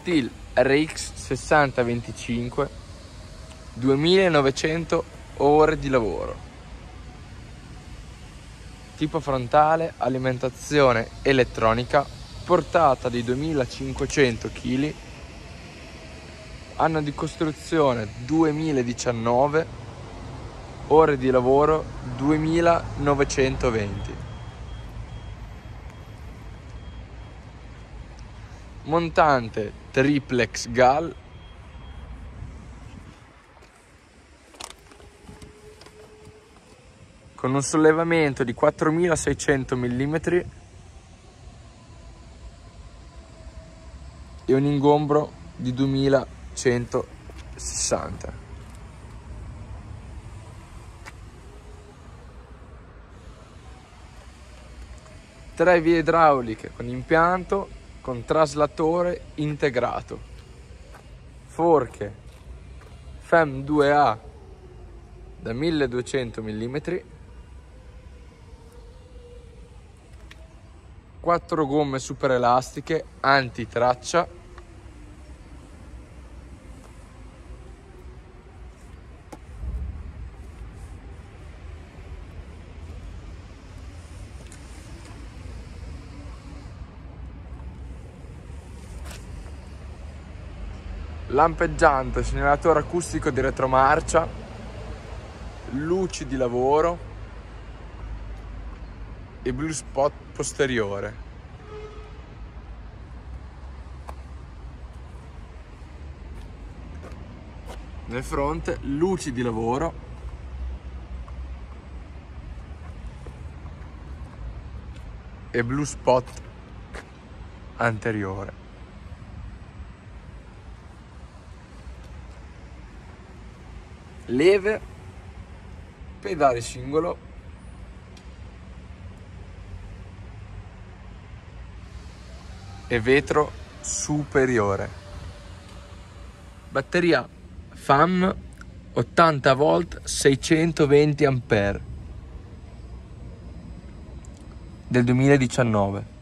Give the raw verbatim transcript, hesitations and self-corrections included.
STILL R X sessanta venticinque, duemilanovecento ore di lavoro, tipo frontale, alimentazione elettronica, portata di duemilacinquecento chili, anno di costruzione duemiladiciannove, ore di lavoro duemilanovecentoventi. Montante Triplex G A L, con un sollevamento di quattromilaseicento millimetri e un ingombro di duemilacentosessanta. Tre vie idrauliche con impianto con traslatore integrato, forche FEM due A da milleduecento millimetri, quattro gomme superelastiche antitraccia, lampeggiante, segnalatore acustico di retromarcia, luci di lavoro e blu spot posteriore. Nel fronte luci di lavoro, e blu spot anteriore. Leve, pedale singolo, e vetro superiore. Batteria FAM ottanta volt seicentoventi ampere del duemiladiciannove.